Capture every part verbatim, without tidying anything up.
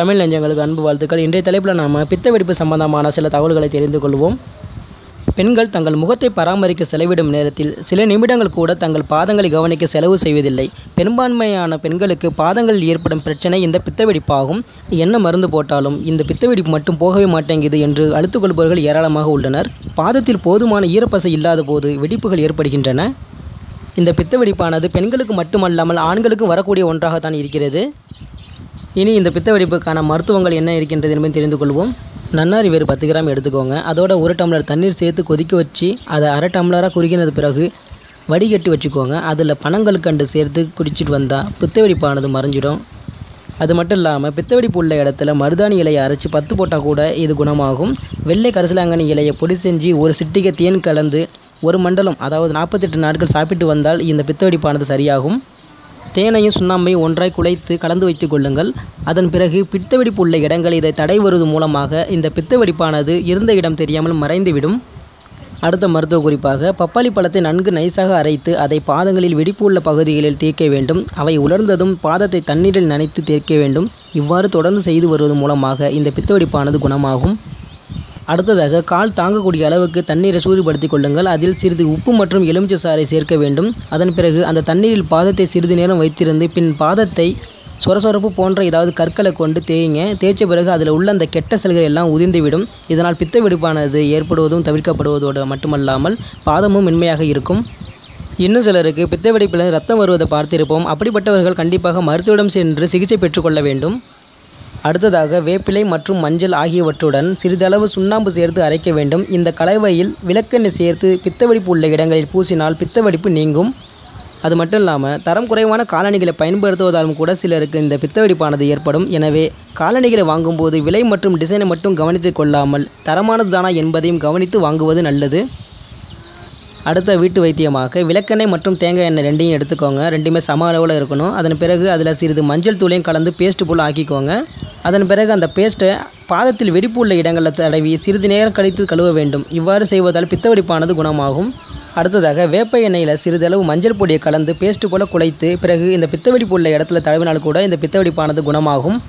தமிழ் நெஞ்சங்களுக்கு அன்பு வாழ்த்துக்கள். இன்றைய தலைப்பில் நாம் பித்த வெடிப்பு சம்பந்தமான சில தகவல்களை தெரிந்து கொள்வோம். பெண்கள் தங்கள் முகத்தை பராமரிக்க செலவிடும் நேரத்தில் சில நிமிடங்கள் கூட தங்கள் பாதங்களை கவனிக்க செலவு செய்வதில்லை. பெரும்பான்மையான பெண்களுக்கு பாதங்களில் ஏற்படும் பிரச்சனை இந்த பித்த வெடிப்பாகும். என்ன மருந்து போட்டாலும் இந்த பித்த வெடிப்பு மட்டும் போகவே மாட்டேங்குது என்று அழுத்து கொள்பவர்கள் ஏராளமாக உள்ளனர். பாதத்தில் போதுமான ஈரப்பசை இல்லாத போது வெடிப்புகள் ஏற்படுகின்றன. இந்த பித்த வெடிப்பானது பெண்களுக்கு மட்டுமல்லாமல் ஆண்களுக்கும் வரக்கூடிய ஒன்றாகத்தான் இருக்கிறது. இனி இந்த பித்த வெடிப்புக்கான மருத்துவங்கள் என்ன இருக்கின்றது என்பதை தெரிந்து கொள்வோம். நன்னாரி வேறு பத்து கிராம் எடுத்துக்கோங்க. அதோட ஒரு டம்ளர் தண்ணீர் சேர்த்து கொதிக்க வச்சு அதை அரை டம்ளராக குறுகினது பிறகு வடிகட்டி வச்சுக்கோங்க. அதில் பனங்கள் கண்டு சேர்த்து குடிச்சிட்டு வந்தால் பித்த வெடிப்பானது மறைஞ்சிடும். அது மட்டும் இல்லாமல் பித்த வெடிப்பு உள்ள இடத்துல மருதாணி இலையை அரைச்சி பத்து போட்டால் கூட இது குணமாகும். வெள்ளை கரிசலாங்கண்ணி இலையை பொடி செஞ்சு ஒரு சிட்டிகை தேன் கலந்து ஒரு மண்டலம் அதாவது நாற்பத்தெட்டு நாட்கள் சாப்பிட்டு வந்தால் இந்த பித்த வெடிப்பானது சரியாகும். தேனையும் சுண்ணாம்பையும் ஒன்றாய் குழைத்து கலந்து வைத்து கொள்ளுங்கள். அதன் பிறகு பித்த வெடிப்பு உள்ள இடங்கள் இதை தடை வருவது மூலமாக இந்த பித்த வெடிப்பானது இருந்த இடம் தெரியாமல் மறைந்துவிடும். அடுத்த மருத்துவ குறிப்பாக, பப்பாளி பழத்தை நன்கு நைஸாக அரைத்து அதை பாதங்களில் வெடிப்பு உள்ள பகுதிகளில் தேய்க்க வேண்டும். அவை உலர்ந்ததும் பாதத்தை தண்ணீரில் நனைத்து தேய்க்க வேண்டும். இவ்வாறு தொடர்ந்து செய்து வருவது மூலமாக இந்த பித்த வெடிப்பானது குணமாகும். அடுத்ததாக, கால் தாங்கக்கூடிய அளவுக்கு தண்ணீரை சூடுபடுத்தி கொள்ளுங்கள். அதில் சிறிது உப்பு மற்றும் எலுமிச்சை சாறை சேர்க்க வேண்டும். அதன் பிறகு அந்த தண்ணீரில் பாதத்தை சிறிது நேரம் வைத்திருந்து பின் பாதத்தை சொரசொரப்பு போன்ற ஏதாவது கற்களை கொண்டு தேய்ங்க. தேய்ச்ச பிறகு அதில் உள்ள அந்த கெட்ட செல்கள் எல்லாம் உதிர்ந்துவிடும். இதனால் பித்த வெடிப்பானது ஏற்படுவதும் தவிர்க்கப்படுவதோடு மட்டுமல்லாமல் பாதமும் மென்மையாக இருக்கும். இன்னும் சிலருக்கு பித்த வெடிப்பிலிருந்து ரத்தம் வருவதை பார்த்திருப்போம். அப்படிப்பட்டவர்கள் கண்டிப்பாக மருத்துவரிடம் சென்று சிகிச்சை பெற்றுக்கொள்ள வேண்டும். அடுத்ததாக, வேப்பிலை மற்றும் மஞ்சள் ஆகியவற்றுடன் சிறிதளவு சுண்ணாம்பு சேர்த்து அரைக்க வேண்டும். இந்த கலவையில் விளக்கெண்ணெய் சேர்த்து பித்த வெடிப்பு உள்ள இடங்களில் பூசினால் பித்த வெடிப்பு நீங்கும். அது மட்டும் இல்லாமல் தரம் குறைவான காலணிகளை பயன்படுத்துவதாலும் கூட சிலருக்கு இந்த பித்த வெடிப்பானது ஏற்படும். எனவே காலணிகளை வாங்கும்போது விலை மற்றும் டிசைனை மட்டும் கவனித்து கொள்ளாமல் தரமானது தானா என்பதையும் கவனித்து வாங்குவது நல்லது. அடுத்த வீட்டு வைத்தியமாக, விளக்கெண்ணெய் மற்றும் தேங்காய் எண்ணெய் ரெண்டையும் எடுத்துக்கோங்க. ரெண்டுமே சம அளவில் இருக்கணும். அதன் பிறகு அதில் சிறிது மஞ்சள் தூளையும் கலந்து பேஸ்ட்டு போல் ஆக்கிக்கோங்க. அதன் பிறகு அந்த பேஸ்ட்டை பாதத்தில் வெடிப்பு உள்ள இடங்களில் தடவி சிறிது நேரம் கழித்து கழுவ வேண்டும். இவ்வாறு செய்வதால் பித்த வெடிப்பானது குணமாகும். அடுத்ததாக, வேப்ப எண்ணெயில் சிறிதளவு மஞ்சள் பொடியை கலந்து பேஸ்ட்டு போல் குழைத்து பிறகு இந்த பித்த வெடிப்பு உள்ள இடத்துல தடவினால் கூட இந்த பித்த வெடிப்பானது குணமாகும்.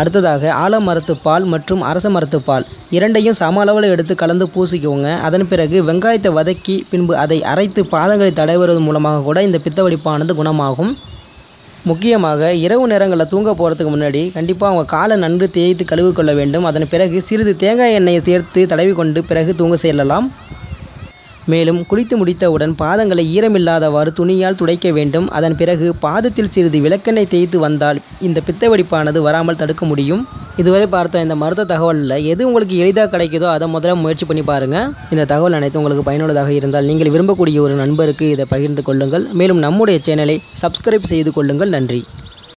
அடுத்ததாக, ஆலமரத்து பால் மற்றும் அரச மரத்து பால் இரண்டையும் சம அளவில் எடுத்து கலந்து பூசிக்கோங்க. அதன் பிறகு வெங்காயத்தை வதக்கி பின்பு அதை அரைத்து பாதங்களை தடவுவது மூலமாக கூட இந்த பித்த வெடிப்பானது குணமாகும். முக்கியமாக, இரவு நேரங்களில் தூங்க போகிறதுக்கு முன்னாடி கண்டிப்பாக அவங்க காலை நன்கு தேய்த்து கழுவி கொள்ள வேண்டும். அதன் பிறகு சிறிது தேங்காய் எண்ணெயை சேர்த்து தடவி கொண்டு பிறகு தூங்க செல்லலாம். மேலும் குளித்து முடித்தவுடன் பாதங்களை ஈரமில்லாதவாறு துணியால் துடைக்க வேண்டும். அதன் பிறகு பாதத்தில் சிறிது விளக்கெண்ணெய் தேய்த்து வந்தால் இந்த பித்த வெடிப்பானது வராமல் தடுக்க முடியும். இதுவரை பார்த்த இந்த மருத்துவ தகவலில் எது உங்களுக்கு எளிதாக கிடைக்குதோ அதை முதல்ல முயற்சி பண்ணி பாருங்கள். இந்த தகவல் அனைத்து உங்களுக்கு பயனுள்ளதாக இருந்தால் நீங்கள் விரும்பக்கூடிய ஒரு நண்பருக்கு இதை பகிர்ந்து கொள்ளுங்கள். மேலும் நம்முடைய சேனலை சப்ஸ்கிரைப் செய்து கொள்ளுங்கள். நன்றி.